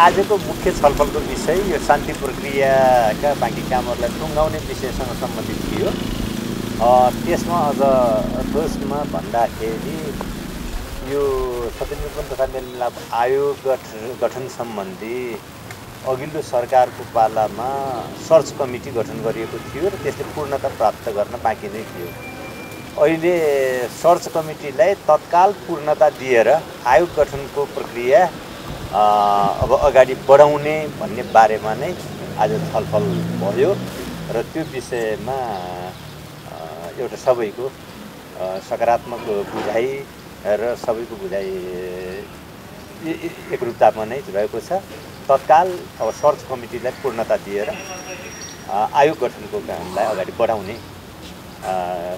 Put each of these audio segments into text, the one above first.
आज को मुख्य छलफल को विषय शांति प्रक्रिया का बाकी काम टुंगाउने विषयसँग संबंधित थियो। त्यसमा अझ दोस्मा भन्दाखेरि यो सत्यनिरूपण तथा मेलमिलाप आयोग गठन सम्बन्धी अघिल्लो सरकारको पालामा सर्च कमिटी गठन गरिएको थियो र त्यसले पूर्णता प्राप्त गर्न बाँकी नै थियो। अहिले सर्च कमिटीलाई तत्काल पूर्णता दिएर आयोग गठनको प्रक्रिया अब अगाडि बढाउने भन्ने बारेमा नै आज छलफल भयो र त्यो विषयमा एउटा सबैको सकारात्मक बुझाइ र सबैको बुझाइ एकरूपतामा नै भएको छ। तत्काल अब सर्च कमिटीलाई पूर्णता दिएर आयोग गठनको कामलाई अगाडि बढाउने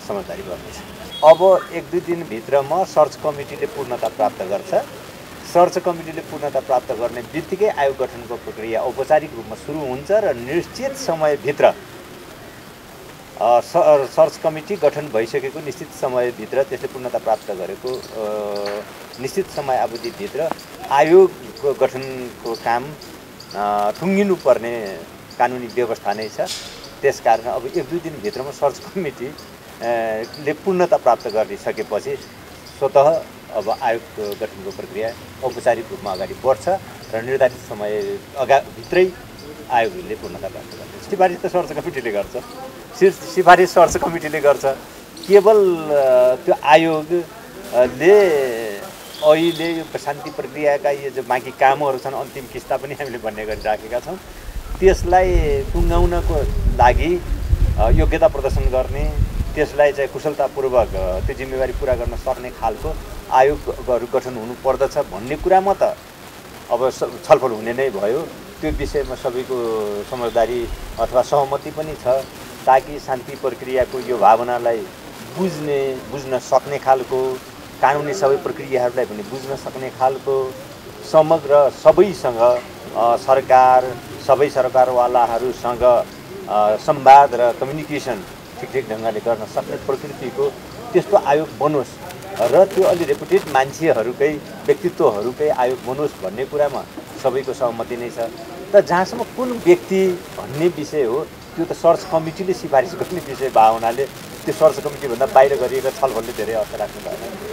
समझदारी गर्नेछ। अब एक दुई दिन भित्रमा सर्च कमिटीले पूर्णता प्राप्त गर्छ। सर्च कमिटीले पूर्णता प्राप्त गर्ने बित्तिकै आयोग गठनको प्रक्रिया औपचारिक रूपमा सुरु हुन्छ र निश्चित समयभित्र सर्च कमिटी गठन भइसकेको निश्चित समयभित्र त्यसले पूर्णता प्राप्त गरेको निश्चित समय अवधिभित्र आयोग गठनको काम टुङ्गिनु पर्ने कानुनी व्यवस्था नै छ। त्यसकारण अब एक दुई दिनभित्रमा सर्च कमिटीले पूर्णता प्राप्त गरिसकेपछि स्वतः अब आयोग गठनको प्रक्रिया औपचारिक रूपमा अगाडि बढ्छ र निर्धारित समय भित्रै आयोगले पूर्णता प्राप्त गर्छ। सिफारिस त सर्च कमिटीले गर्छ, सिफारिस सर्च कमिटीले गर्छ, केवल त्यो आयोगले अहिले यो शान्ति प्रक्रियाका यो जो बाँकी कामहरू छन् अन्तिम किस्ता पनि हामीले भन्ने गरिराखेका छौँ त्यसलाई टुङ्गाउनको लागि योग्यता प्रदर्शन गर्ने, त्यसलाई चाहिँ कुशलतापूर्वक त्यो जिम्मेवारी पूरा गर्न सक्ने खालको आयोगहरू गठन हुनुपर्दछ भन्ने कुरामा त अब छलफल हुने नै भयो। त्यो विषयमा सबैको समझदारी अथवा सहमति पनि छ ताकि शान्ति प्रक्रियाको यो भावनालाई बुझ्न सक्ने खालको, कानुनी सबै प्रक्रियाहरूलाई पनि बुझ्न सक्ने खालको समग्र सबैसँग सरकार सबै सरकारवालाहरूसँग संवाद र कम्युनिकेसन ठिक ढङ्गले गर्न सक्ने प्रकृतिको त्यस्तो आयोग बनोस् र त्यो अलि रेपुटेड मान्छेहरूकै व्यक्तित्वहरूकै आयोग बनोस् भन्ने कुरामा सबैको सहमति नै छ। तर जहाँसम्म कुन व्यक्ति भन्ने विषय हो त्यो त सर्च कमिटीले सिफारिस गर्ने विषय भावनाले त्यो सर्च कमिटीभन्दा बाहिर गरिएको छलफलले धेरै असर राख्नु भएको।